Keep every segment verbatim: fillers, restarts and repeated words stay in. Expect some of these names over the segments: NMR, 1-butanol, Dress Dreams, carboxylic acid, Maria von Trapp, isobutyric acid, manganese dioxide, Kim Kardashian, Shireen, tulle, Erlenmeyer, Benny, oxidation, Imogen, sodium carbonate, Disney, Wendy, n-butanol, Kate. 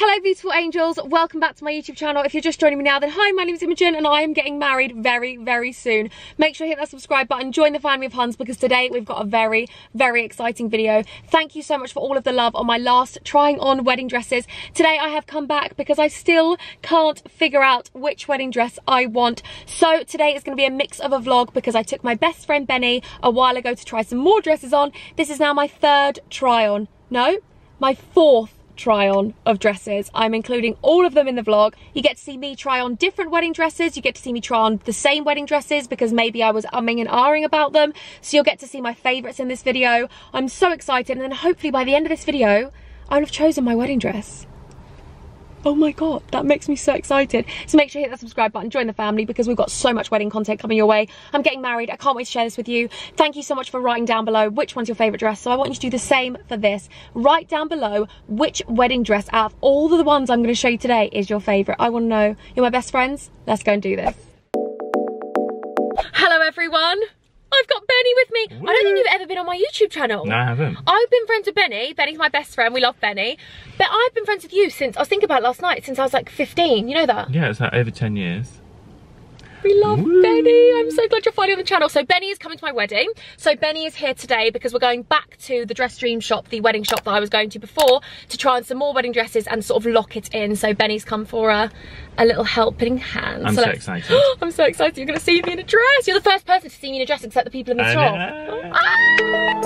Hello beautiful angels, welcome back to my YouTube channel. If you're just joining me now, then hi, my name is Imogen and I am getting married very, very soon. Make sure you hit that subscribe button, join the family of Huns, because today we've got a very, very exciting video. Thank you so much for all of the love on my last trying on wedding dresses. Today I have come back because I still can't figure out which wedding dress I want. So today is going to be a mix of a vlog because I took my best friend Benny a while ago to try some more dresses on. This is now my third try on. No, my fourth try on of dresses. I'm including all of them in the vlog. You get to see me try on different wedding dresses, you get to see me try on the same wedding dresses because maybe I was umming and ahhing about them, so you'll get to see my favourites in this video. I'm so excited, and then hopefully by the end of this video I'll have chosen my wedding dress. Oh my god, that makes me so excited. So make sure you hit that subscribe button, join the family, because we've got so much wedding content coming your way. I'm getting married, I can't wait to share this with you. Thank you so much for writing down below which one's your favourite dress. So I want you to do the same for this. Write down below which wedding dress out of all of the ones I'm going to show you today is your favourite. I want to know. You're my best friends. Let's go and do this. Hello everyone. I've got Benny with me. Woo. I don't think you've ever been on my YouTube channel. No, I haven't. I've been friends with Benny. Benny's my best friend. We love Benny. But I've been friends with you since, I was thinking about it last night, since I was like fifteen. You know that? Yeah, it's like over ten years. We love Woo. Benny. I'm so glad you're finally on the channel. So Benny is coming to my wedding. So Benny is here today because we're going back to the Dress Dreams shop, the wedding shop that I was going to before, to try on some more wedding dresses and sort of lock it in. So Benny's come for a, a little helping hand. I'm so, so excited. I'm so excited. You're going to see me in a dress. You're the first person to see me in a dress except the people in the shop.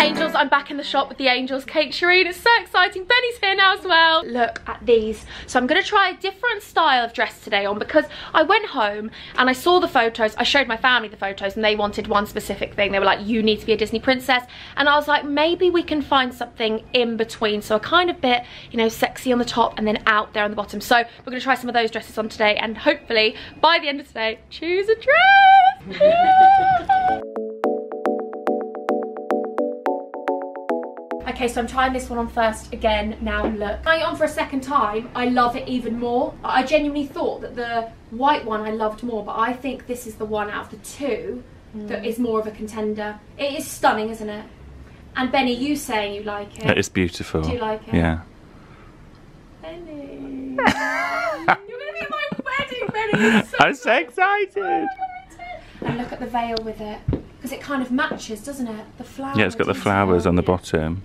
Angels, I'm back in the shop with the angels, Kate, Shireen. It's so exciting. Benny's here now as well. Look at these. So I'm going to try a different style of dress today on, because I went home and I saw the photos. I showed my family the photos and they wanted one specific thing. They were like, you need to be a Disney princess. And I was like, maybe we can find something in between. So a kind of bit, you know, sexy on the top and then out there on the bottom. So we're going to try some of those dresses on today. And hopefully by the end of today, choose a dress. Okay, so I'm trying this one on first again now. Look, trying it on for a second time, I love it even more. I genuinely thought that the white one I loved more, but I think this is the one out of the two mm. that is more of a contender. It is stunning, isn't it? And Benny, you say you like it. It's beautiful. Do you like it? Yeah. Benny. You're going to be at my wedding, Benny. So I'm so excited. excited. And look at the veil with it, because it kind of matches, doesn't it? The flowers. Yeah, it's got the flowers on the bottom.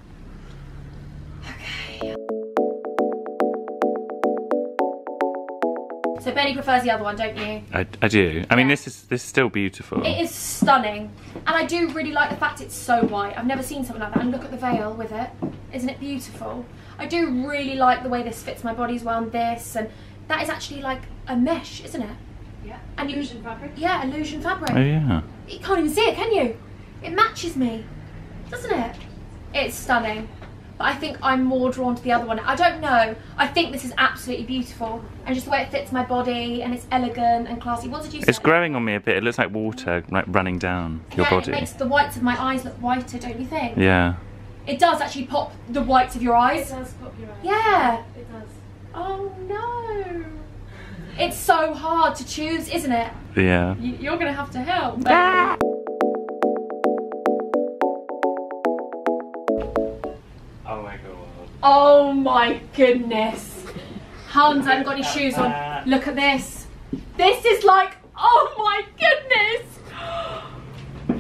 So Benny prefers the other one, don't you? I, I do. I mean, yeah. this is this is still beautiful. It is stunning. And I do really like the fact it's so white. I've never seen something like that. And look at the veil with it. Isn't it beautiful? I do really like the way this fits my body as well, and this. And that is actually like a mesh, isn't it? Yeah. And illusion you, fabric. Yeah, illusion fabric. Oh, yeah. You can't even see it, can you? It matches me, doesn't it? It's stunning. But I think I'm more drawn to the other one. I don't know. I think this is absolutely beautiful. And just the way it fits my body, and it's elegant and classy. What did you say? It's growing on me a bit. It looks like water, like running down your yeah, body. It makes the whites of my eyes look whiter, don't you think? Yeah. It does actually pop the whites of your eyes. It does pop your eyes. Yeah. It does. Oh no. It's so hard to choose, isn't it? Yeah. Y you're going to have to help. Ah! Oh my goodness. Hans, I haven't got any shoes on. Look at this. This is like, oh my goodness.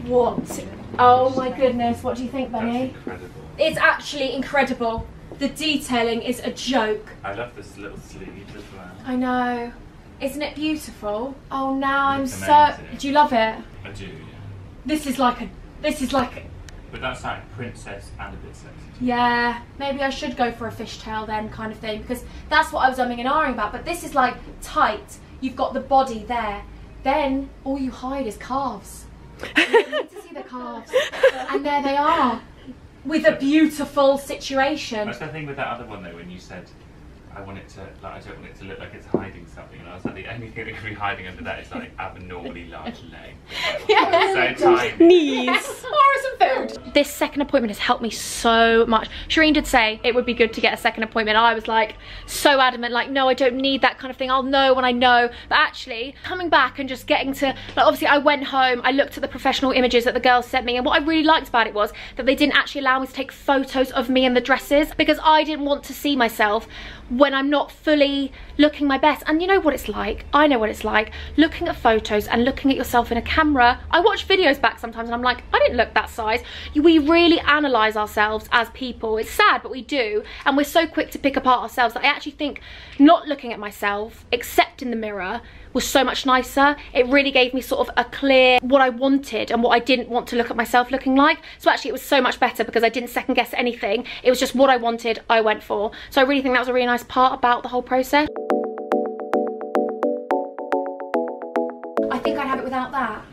What? Oh my goodness. What do you think, Benny? That's incredible. It's actually incredible. The detailing is a joke. I love this little sleeve as well. I know. Isn't it beautiful? Oh, now I'm so... Do you love it? I do, yeah. This is like a... This is like... But that's like princess and a bit sexy. Yeah, maybe I should go for a fishtail then, kind of thing, because that's what I was umming and ahhing about. But this is like tight. You've got the body there. Then all you hide is calves. You need to see the calves. And there they are, with a beautiful situation. That's the thing with that other one though, when you said, I want it to, like, I don't want it to look like it's hiding something. And I was like, the only thing that could be hiding under that is like abnormally large legs. Yeah, so tiny. Knees. Or some food. This second appointment has helped me so much. Shireen did say it would be good to get a second appointment. I was like so adamant, like, no, I don't need that kind of thing. I'll know when I know. But actually, coming back and just getting to, like, obviously I went home, I looked at the professional images that the girls sent me, and what I really liked about it was that they didn't actually allow me to take photos of me in the dresses, because I didn't want to see myself when I'm not fully looking my best. And you know what it's like, I know what it's like, looking at photos and looking at yourself in a camera. I watch videos back sometimes and I'm like, I didn't look that size. We really analyse ourselves as people. It's sad, but we do, and we're so quick to pick apart ourselves that I actually think not looking at myself, except in the mirror, was so much nicer. It really gave me sort of a clear what I wanted and what I didn't want to look at myself looking like. So actually it was so much better because I didn't second guess anything. It was just what I wanted, I went for. So I really think that was a really nice part about the whole process. I think I'd have it without that.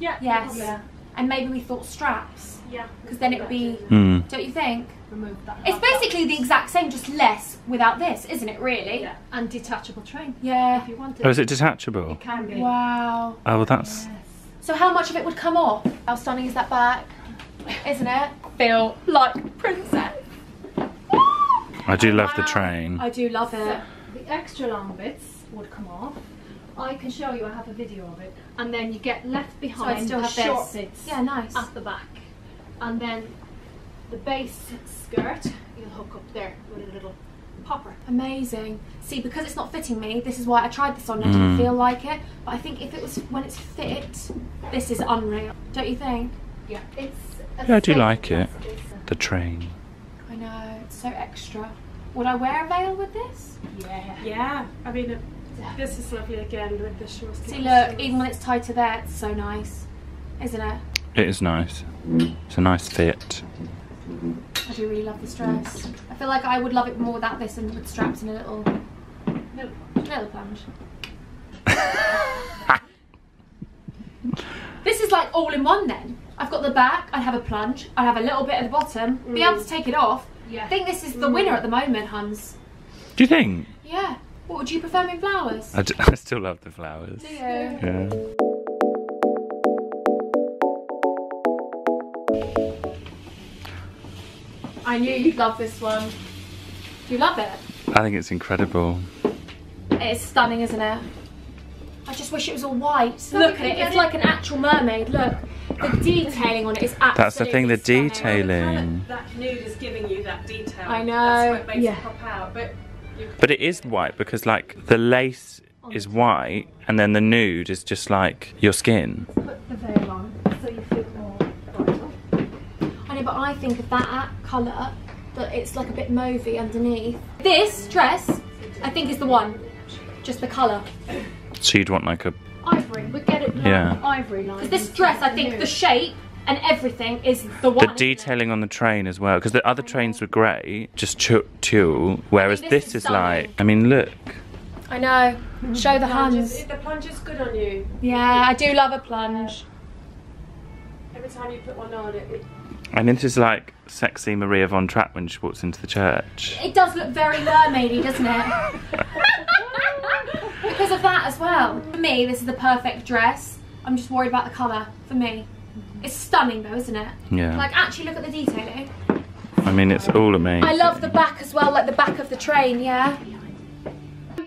Yeah. Yes. Yeah. And maybe we thought straps. Yeah. Because then it would be, mm. don't you think? Remove that. It's basically the exact same, just less without this, isn't it, really? Yeah. And detachable train. Yeah. If you want it. Oh, is it detachable? It can be. Wow. Oh, well, that's... Yes. So how much of it would come off? How stunning is that back? Isn't it? Feel like princess. I do love wow. the train. I do love it. So the extra long bits would come off. I can show you, I have a video of it. And then you get left behind, so I still have short bits. Yeah, nice. At the back. And then the base skirt, you'll hook up there with a little popper. Amazing. See, because it's not fitting me, this is why I tried this on. I didn't mm. feel like it. But I think if it was when it's fit, this is unreal. Don't you think? Yeah. It's yeah, I do like it. The train. I know, it's so extra. Would I wear a veil with this? Yeah. Yeah. I mean, it, this is lovely again with the short sleeves. See, look, even when it's tighter there, it's so nice, isn't it? It is nice. It's a nice fit. I do really love this dress. I feel like I would love it more without this and with straps and a little, little, little plunge. This is like all in one then. I've got the back, I'd have a plunge, I'd have a little bit at the bottom, mm. be able to take it off. Yeah. I think this is the mm. winner at the moment, Hans. Do you think? Yeah. What, would you prefer me flowers? I, do, I still love the flowers. Do you? Yeah. I knew you'd love this one. Do you love it? I think it's incredible. It's stunning, isn't it? I just wish it was all white. So look at it, it's like an actual mermaid, look. The detailing on it is absolutely That's the thing, the stunning. detailing. That nude is giving you that detail. I know. That's what makes yeah. it pop out. But, but it is white because like the lace is white and then the nude is just like your skin. Put the veil on so you feel more vital. I know, but I think of that colour, that it's like a bit mauvey underneath. This dress, I think is the one, just the colour. So you'd want like a... Ivory, we get it like yeah. ivory line. Because this dress, I think the shape and everything is the one. The detailing on the train as well, because the other trains were grey, just tulle, whereas I mean, this, this is, is like, I mean look. I know, show the hands. The plunge is good on you. Yeah, I do love a plunge. Every time you put one on it... it And this is like sexy Maria von Trapp when she walks into the church. It does look very mermaidy, doesn't it? Because of that as well. For me, this is the perfect dress. I'm just worried about the colour, for me. It's stunning though, isn't it? Yeah. Like, actually look at the detailing. I mean, it's all amazing. I love the back as well, like the back of the train, yeah?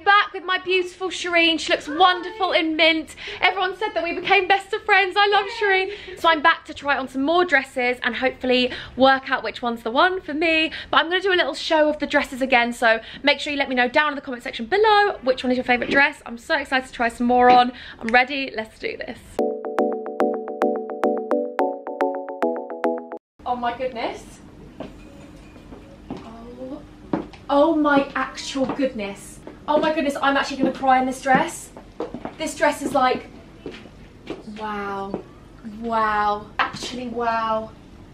Back with my beautiful Shireen. She looks wonderful in mint. Everyone said that we became best of friends. I love Shireen. So I'm back to try on some more dresses and hopefully work out which one's the one for me. But I'm going to do a little show of the dresses again. So make sure you let me know down in the comment section below which one is your favourite dress. I'm so excited to try some more on. I'm ready. Let's do this. Oh my goodness. Oh, oh my actual goodness. Oh my goodness, I'm actually going to cry in this dress. This dress is like, wow, wow, actually wow.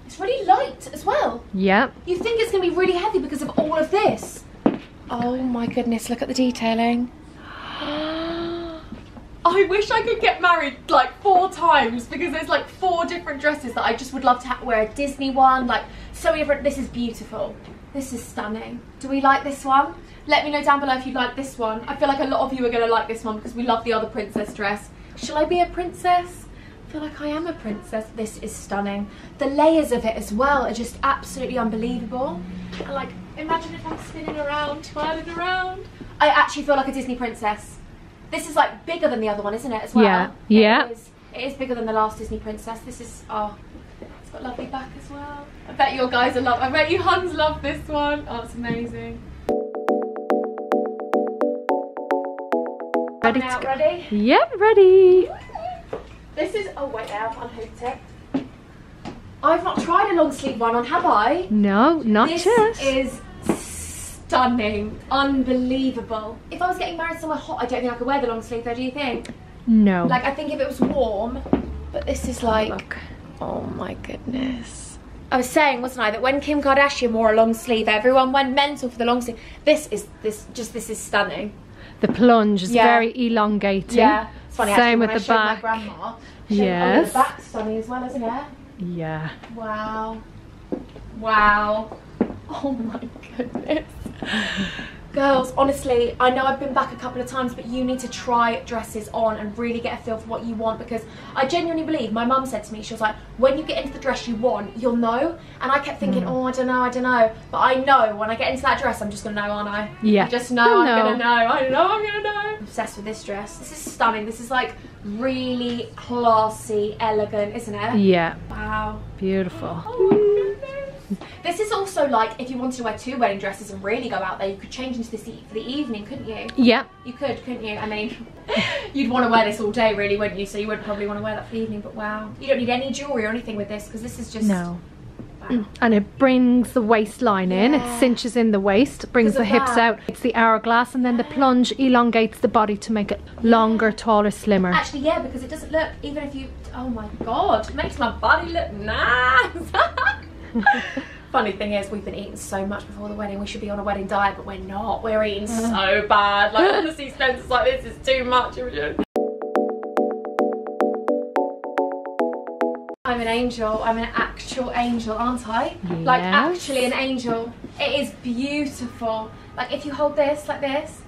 It's really light as well. Yep. You think it's going to be really heavy because of all of this. Oh my goodness, look at the detailing. I wish I could get married like four times because there's like four different dresses that I just would love to wear. A Disney one, like So we've, this is beautiful. This is stunning. Do we like this one? Let me know down below if you like this one. I feel like a lot of you are going to like this one because we love the other princess dress. Shall I be a princess? I feel like I am a princess. This is stunning. The layers of it as well are just absolutely unbelievable. And like, imagine if I'm spinning around, twirling around. I actually feel like a Disney princess. This is like bigger than the other one, isn't it, as well? Yeah, yeah. It is, it is bigger than the last Disney princess. This is, oh, it's got lovely back as well. I bet your guys are love. I bet you huns love this one. Oh, it's amazing. Ready to go. Ready? Yeah, ready. This is, oh wait there, I've unhooked it. I've not tried a long sleeve one on, have I? No, not this yet. This is stunning, unbelievable. If I was getting married somewhere hot, I don't think I could wear the long sleeve though, do you think? No. Like, I think if it was warm, but this is like, look. Oh my goodness. I was saying, wasn't I, that when Kim Kardashian wore a long sleeve, everyone went mental for the long sleeve. This is, this just, this is stunning. The plunge is, yeah, very elongating. Yeah, it's funny, same actually, with the back. My grandma, she, yes. Oh, the back's stunning as well, isn't it? Yeah. Wow. Wow. Oh my goodness. Girls, honestly, I know I've been back a couple of times, but you need to try dresses on and really get a feel for what you want, because I genuinely believe, my mum said to me, she was like, when you get into the dress you want, you'll know. And I kept thinking, mm. oh, I don't know, I don't know. But I know when I get into that dress, I'm just going to know, aren't I? Yeah. I just know, know I'm going to know. I know I'm going to know. I'm obsessed with this dress. This is stunning. This is like really classy, elegant, isn't it? Yeah. Wow. Beautiful. Oh, oh. This is also like, if you wanted to wear two wedding dresses and really go out there, you could change into this e for the evening, couldn't you? Yeah. You could, couldn't you? I mean, you'd want to wear this all day really, wouldn't you? So you would probably want to wear that for the evening, but wow. You don't need any jewellery or anything with this, because this is just... No. Wow. And it brings the waistline in, yeah. It cinches in the waist, brings the hips that. out. It's the hourglass, and then the plunge elongates the body to make it longer, taller, slimmer. Actually, yeah, because it doesn't look, even if you... Oh my God, it makes my body look nice. Funny thing is, we've been eating so much before the wedding. We should be on a wedding diet, but we're not. We're eating so bad. Like, honestly, Spencer's like, this is too much. I'm an angel. I'm an actual angel, aren't I? Yes. Like, actually an angel. It is beautiful. Like, if you hold this like this.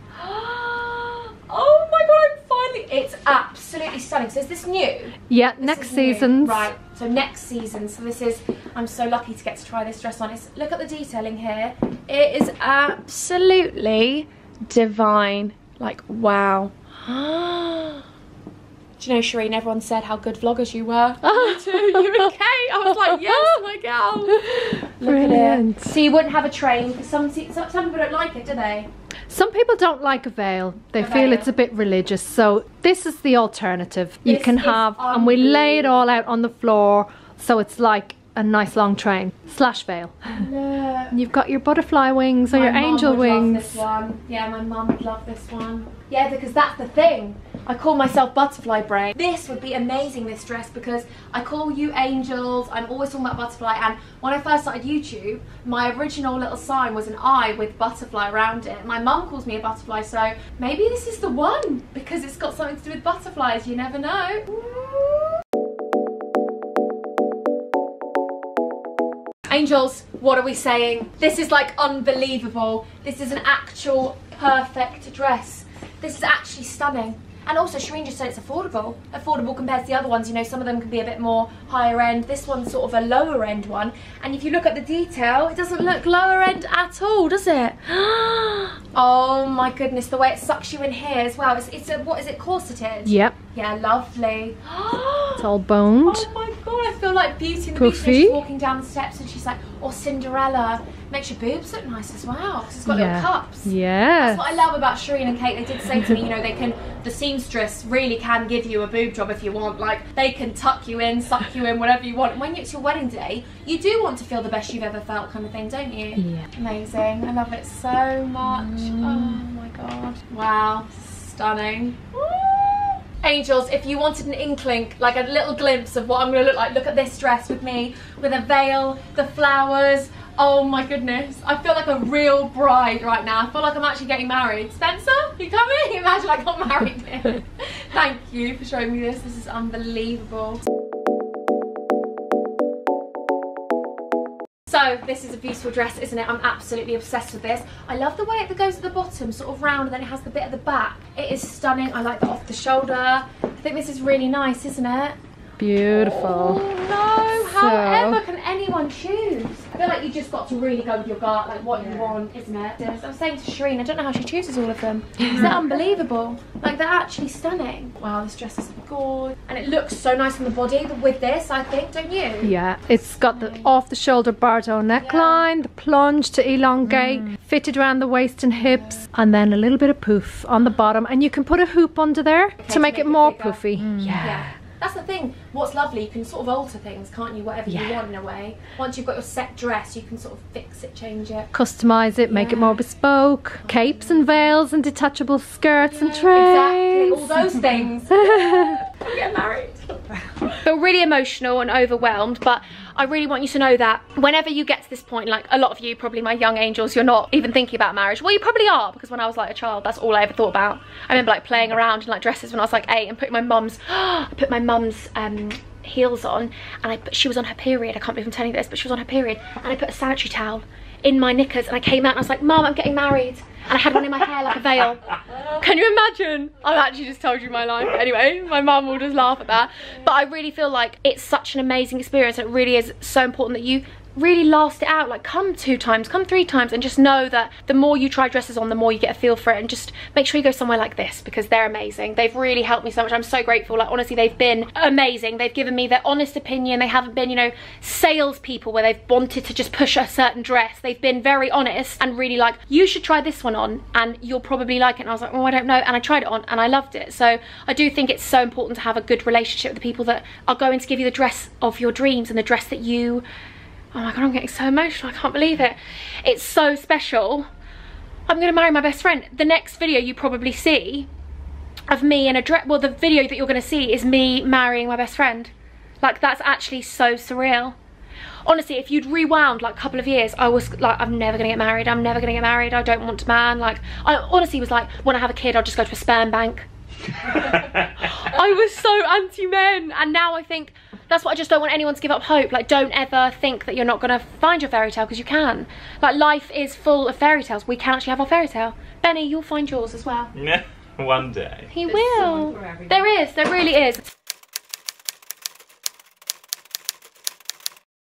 Oh my God, finally. It's absolutely stunning. So is this new? Yeah, this next season's. New. Right, so next season. So this is, I'm so lucky to get to try this dress on. It's, look at the detailing here. It is absolutely divine. Like, wow. Do you know, Shireen, everyone said how good vloggers you were. Me too, you and Kate. I was like, yes, my gal. Look Brilliant. At it. So you wouldn't have a train, because some, some people don't like it, do they? Some people don't like a veil. They a feel veil. It's a bit religious. So this is the alternative. This you can have, and we lay it all out on the floor. So it's like a nice long train slash veil. Look. You've got your butterfly wings or my your mum angel would wings. Love this one. Yeah, my mum would love this one. Yeah, because that's the thing. I call myself butterfly brain. This would be amazing, this dress, because I call you angels. I'm always talking about butterfly, and when I first started YouTube, my original little sign was an eye with butterfly around it. My mum calls me a butterfly, so maybe this is the one, because it's got something to do with butterflies. You never know. Angels, what are we saying? This is like unbelievable. This is an actual perfect dress. This is actually stunning. And also, Shireen just said it's affordable. Affordable compared to the other ones. You know, some of them can be a bit more higher end. This one's sort of a lower end one. And if you look at the detail, it doesn't look lower end at all, does it? Oh my goodness, the way it sucks you in here as well. It's, it's a, what is it, corseted? Yep. Yeah, lovely. It's all boned. Oh my God, I feel like Beauty and the Beast. She's walking down the steps and she's like, or Cinderella. Makes your boobs look nice as well, because it's got yeah. little cups. Yeah. That's what I love about Shireen and Kate. They did say to me, you know, they can, the seamstress really can give you a boob job if you want. Like, they can tuck you in, suck you in, whatever you want. When it's your wedding day, you do want to feel the best you've ever felt, kind of thing, don't you? Yeah. Amazing. I love it so much. Mm. Oh my God. Wow. Stunning. Woo! Angels, if you wanted an inkling, like a little glimpse of what I'm going to look like, look at this dress with me, with a veil, the flowers. Oh my goodness, I feel like a real bride right now. I feel like I'm actually getting married. Spencer, you coming? Imagine I got married here. Thank you for showing me this. This is unbelievable. So So this is a beautiful dress, isn't it? I'm absolutely obsessed with this. I love the way it goes at the bottom, sort of round, and then it has the bit at the back. It is stunning. I like the off the shoulder. I think this is really nice, isn't it? Beautiful. Oh, no, so however can anyone choose? I feel like you just got to really go with your gut, like what yeah. you want, isn't it? I was saying to Shireen, I don't know how she chooses all of them. Is that unbelievable? Like, they're actually stunning. Wow, this dress is gorgeous. And it looks so nice on the body with this, I think, don't you? Yeah, it's got the off-the-shoulder bardo neckline, yeah. the plunge to elongate, mm. fitted around the waist and hips, yeah. and then a little bit of poof on the bottom. And you can put a hoop under there okay, to, to make, make it more bigger. Poofy. Mm. Yeah. yeah. That's the thing, what's lovely, you can sort of alter things, can't you, whatever yeah. you want in a way. Once you've got your set dress, you can sort of fix it, change it. Customise it, yeah. make it more bespoke. Oh, capes yeah. and veils and detachable skirts yeah. and trays. Exactly, all those things. yeah. We'll get married. Feel really emotional and overwhelmed, but I really want you to know that whenever you get to this point, like a lot of you, probably my young angels, you're not even thinking about marriage. Well, you probably are, because when I was like a child, that's all I ever thought about. I remember like playing around in like dresses when I was like eight and putting my mum's, I put my mum's um, heels on, and I put, she was on her period. I can't believe I'm telling you this, but she was on her period, and I put a sanitary towel in my knickers, and I came out and I was like, Mum, I'm getting married. And I had one in my hair like a veil. Can you imagine? I've actually just told you my life. Anyway, my mum will just laugh at that. But I really feel like it's such an amazing experience. It really is so important that you really last it out. Like, come two times, come three times, and just know that the more you try dresses on, the more you get a feel for it. And just make sure you go somewhere like this, because they're amazing. They've really helped me so much. I'm so grateful. Like, honestly, they've been amazing. They've given me their honest opinion. They haven't been, you know, salespeople where they've wanted to just push a certain dress. They've been very honest and really like, you should try this one on and you'll probably like it. And I was like, oh, I don't know. And I tried it on and I loved it. So I do think it's so important to have a good relationship with the people that are going to give you the dress of your dreams and the dress that you... Oh my God, I'm getting so emotional, I can't believe it. It's so special. I'm gonna marry my best friend. The next video you probably see of me in a dress, well, the video that you're gonna see is me marrying my best friend. Like, that's actually so surreal. Honestly, if you'd rewound like a couple of years, I was like, I'm never gonna get married, I'm never gonna get married, I don't want a man. Like, I honestly was like, when I have a kid, I'll just go to a sperm bank. I was so anti-men, and now I think that's what I just don't want anyone to give up hope. Like, don't ever think that you're not gonna find your fairy tale, because you can. Like, life is full of fairy tales. We can actually have our fairy tale. Benny, you'll find yours as well. Yeah, one day. He There's will. There is, there really is.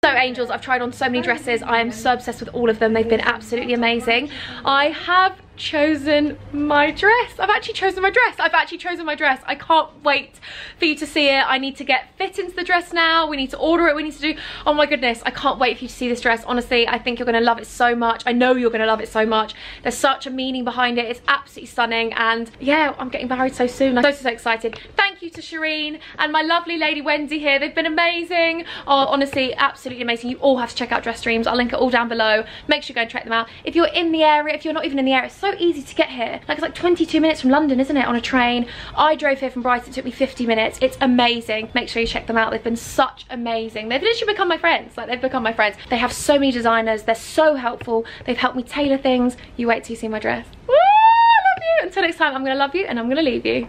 So angels, I've tried on so many dresses. I am so obsessed with all of them. They've been absolutely amazing. I have chosen my dress. I've actually chosen my dress. I've actually chosen my dress. I can't wait for you to see it. I need to get fit into the dress now. We need to order it. We need to do, oh my goodness, I can't wait for you to see this dress. Honestly, I think you're gonna love it so much. I know you're gonna love it so much. There's such a meaning behind it. It's absolutely stunning. And yeah, I'm getting married so soon. I'm so, so excited. Thank you to Shireen and my lovely lady Wendy here. They've been amazing. Oh, honestly, absolutely amazing. You all have to check out Dress Dreams. I'll link it all down below. Make sure you go and check them out. If you're in the area, if you're not even in the area, it's so easy to get here. Like, it's like twenty-two minutes from London, isn't it, on a train. I drove here from Brighton, it took me fifty minutes. It's amazing. Make sure you check them out. They've been such amazing. They've literally become my friends. Like, they've become my friends. They have so many designers. They're so helpful. They've helped me tailor things. You wait till you see my dress. Woo, I love you. Until next time, I'm gonna love you and I'm gonna leave you.